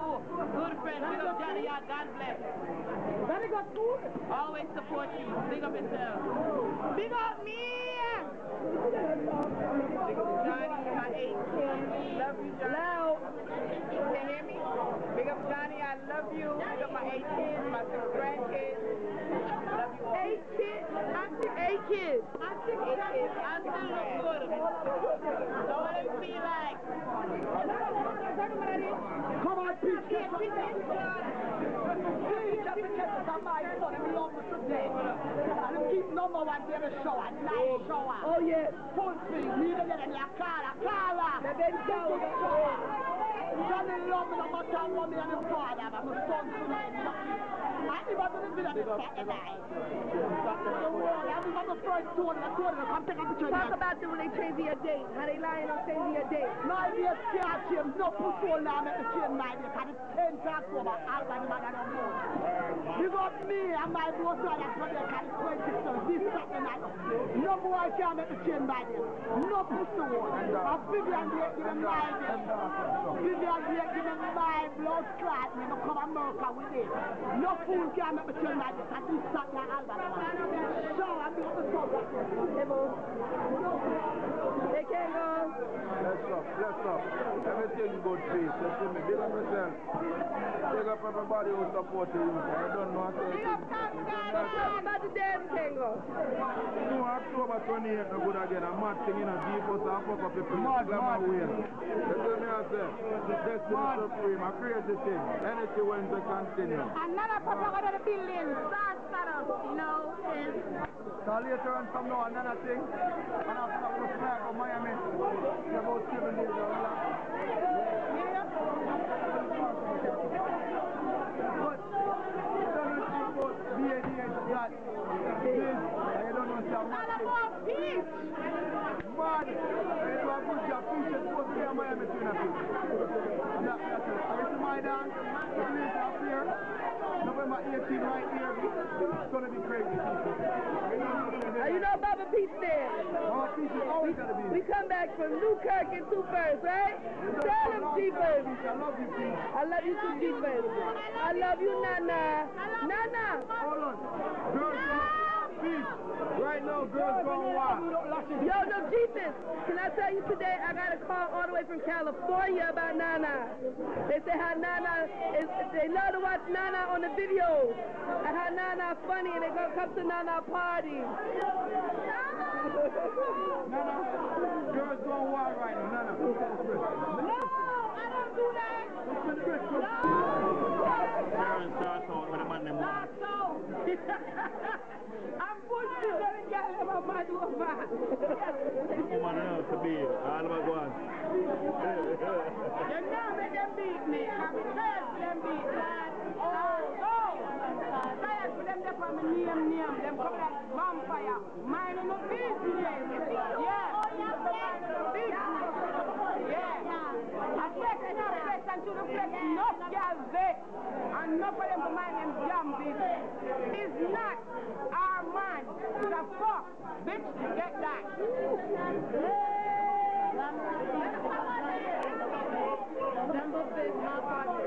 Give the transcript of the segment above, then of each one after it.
Good friend. Big up Johnny. Y'all God bless. Always support you. Big up yourself. Big up me. Johnny, I hate you. Love you, Johnny. Hello. Can you hear me? Big up Johnny. I love you. Big up my 8 kids, my 6 grandkids. Love you all. 8 kids. I took 8 kids. I still look good. Don't let me feel like. Come on, Peach. Oh, yes. Talk about them when they change your date. How they lying on changing your date. You got me and my brother that's what they can point to. So this happened. No boy can make the chain by them. No pussy one. I figure I'm here giving my blood. You know, come America with it. No fool can make the chain by them. And this happened at Albany. So I'm the other side. They can't go. Bless up. Everything good, please. Big up yourself. Big up everybody who supports you. I don't know how to do about the damn tango. You know, October 28th, I'm good again. I'm not singing a deep house. I fuck up the people. I'm aware. You tell me how to say, Destiny Supreme, a crazy thing. Energy went to continue. And none of us are going to be linked. That's not us, you know. So later on, from now on, another thing. And I'm going to fly from Miami. It's about 7 days ago. It's going to be crazy. You know Mama Peach there? Mama Peach is always going to be there. We come back from Newkirk and 2 First, right? Tell them G-First. I love you, Peach. I love you too, G-First. I love you, Nana. Nana. Hold on. Girls. Peace. Right now, girls going wild. Yo, no, Jesus, can I tell you today, I got a call all the way from California about Nana. They say how Nana, they love to watch Nana on the videos, and how Nana funny, and they gonna come to Nana party. Nana, girls going wild right now, Nana. No, I don't do that. No. I'm pushed to let it get out of my body. You know, make them beat me. I'm tired of them beat me. I'm tired of them from the name. Them come like vampire. Mine in the beat today. Yeah. I take enough place and to the place enough girls there. And enough of them to mind them jam this. It's not our man. The fuck, bitch, get that. Number 6, my father.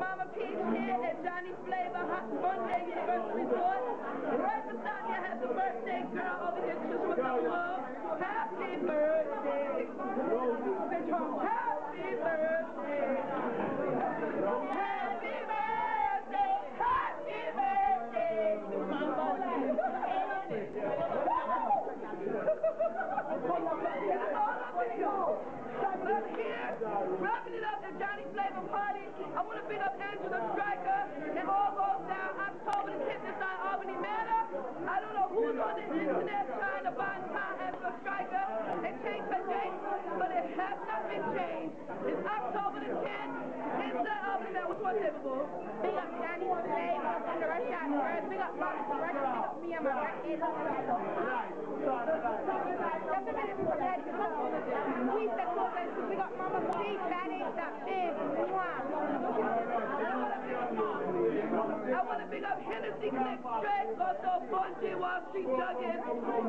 Mama Peach here at Johnny Flava, Monday, Universal Resort. Right beside me, I have the birthday girl over here, Trisha, with her love. Happy birthday. Happy birthday. Happy birthday. Wrapping it up at Johnny Flava Party. I want to pick up Angela Stryker. It all goes down October the 10th inside Albany Manor. I don't know who's on the internet trying to find Angela Stryker and change her date, but it has not been changed. It's October the 10th inside Albany Manor. What's more typical? Big up Johnny Flava and the rest of us. Big up Bob Rush. Big up me and my right hand. That's a minute before that. We said, we got Mama Peach. I want to big up Hennessy Click straight, also Fonzie while she dug it.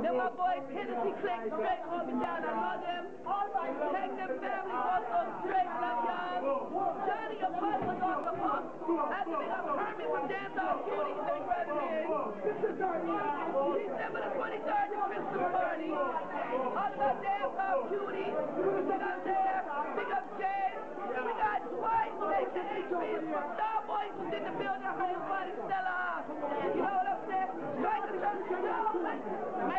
Then my boys Hennessy Click straight on me down. I love them. Take them family also straight. Love y'all. Johnny Apostle off the pump. I have to big up Herman from Dance Out Cuties. They're running in. December the 23rd, the Christmas party. All about Dance Out Cuties. We got there. Big up Jerry. We got Dwight. Starboys was in the building. Honey, Stella. You know what I'm saying? Stryker, Angela Stryker. It was a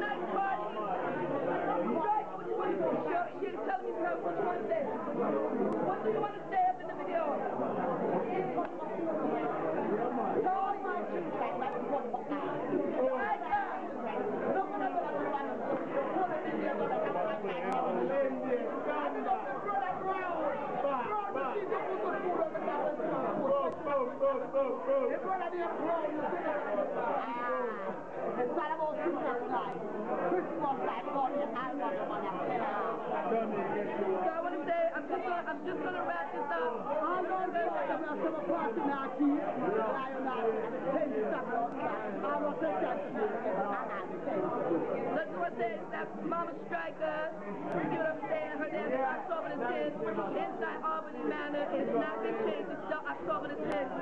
nice party. Stryker, what you want to say? She didn't tell me what you want to say. What do you want to say up in the video? So I want to say, I'm just gonna wrap this up. I'm going to that's what they, that's Mama Stryker. You know what I'm saying? Her dance is October the 10th. Inside Albany Manor. It's not been changed. It's still October the 10th. Johnny,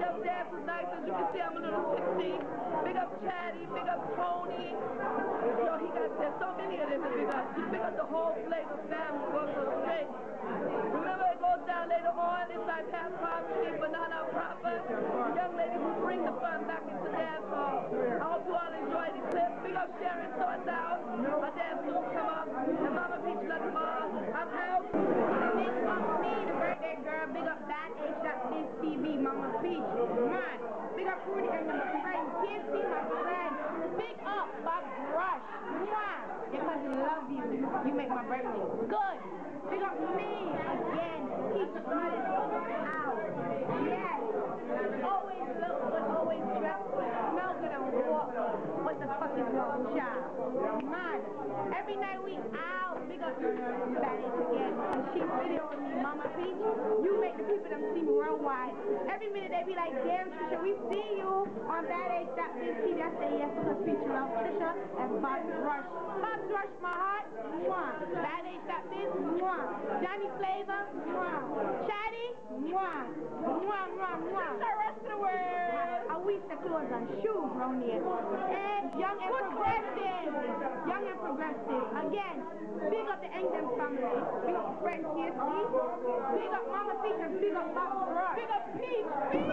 your dance is nice. As you can see, I'm a little 60. Big up Chatty. Big up Tony. So he got, there's so many of them to big up. Just big up the whole flavor family. Goes to the state. Remember, it goes down later on. It's like half property, but not our proper. Young lady who bring the fun back into dance hall. I hope you all enjoy the clip. Big up Sharon, so it's out. My dance will come up. And Mama Peach, love them all. I'm out. Big Mama Me, the birthday girl. Big up Bad Age TV, Mama Peach. Mine. Big up Rudy and my friend. Kissy, my friend. Big up Bob Rush. Mwah. Because I love you. You make my birthday good. Big up me again. Keep the body out. Yes. Always look good, always dress good, smell good, and walk with the fucking wrong child. Man, every night we out. Big up Bad Age again. And she's videoing me, Mama Peach. You make the people them see me worldwide. Every minute they be like, damn, Trisha, we see you on Bad Age TV. I say yes because Peach loves Trisha and Bob Rush. Bob Rush, my heart. Mwah. Bad Age mwah. Johnny Flava. Mwah. Chatty. Mwah. Mwah, mwah, mwah. The rest of the world. I wish the clothes and shoes, Ronnie. And young and progressive. Young and progressive. Again, big up the Angam family. Big up friends here. Big up Mama Peach and big up Bob Rush. Big up Peach. Peach.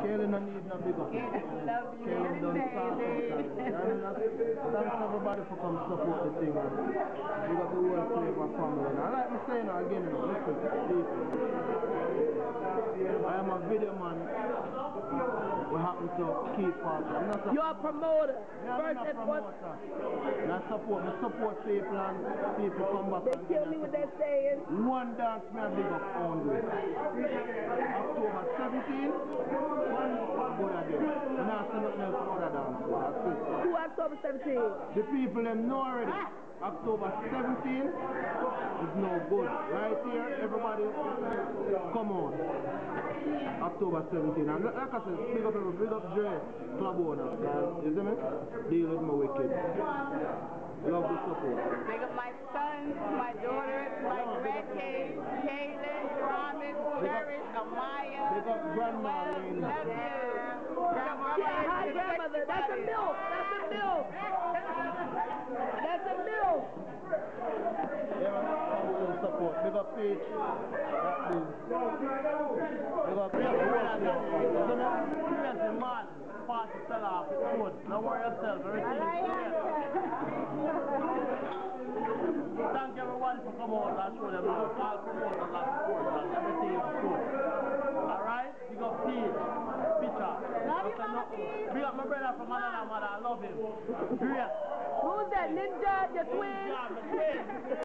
Caitlin, I need no big up. Love you. Caitlin, don't stop. Thanks everybody for coming support the thing. We got the world flavor family. And I like me saying now again, listen, I am a video man. We happen to keep up. You're a promoter. First and foremost. And I support. I support people and people come back. They kill me with that saying. One dance, me a big up only. October 17th. Who October 17th? The people them know already. October 17th is no good. Right here, everybody, come on. October 17th. And like I said, big up everybody, big up Jerry, club owner. You see me? Deal with my wicked. Love the support. Big up my sons, my daughters, my grandkids, Caitlin, Roman, Jerry, Amaya. Big up Grandma. Love you. Yeah, hi grandmother. That's a milk. That's a milk. That's a milk. Yeah, man. Support. Big up Peach. Big up Peach. Listen, man. Party sell off. Don't worry yourself. Thank everyone for coming on and show them love. All promoters and everything is good. Alright? Big up Peach. Peach. Love you, Mama Peach. Big up my brother from Mother. I love him. Who's that ninja? The twin?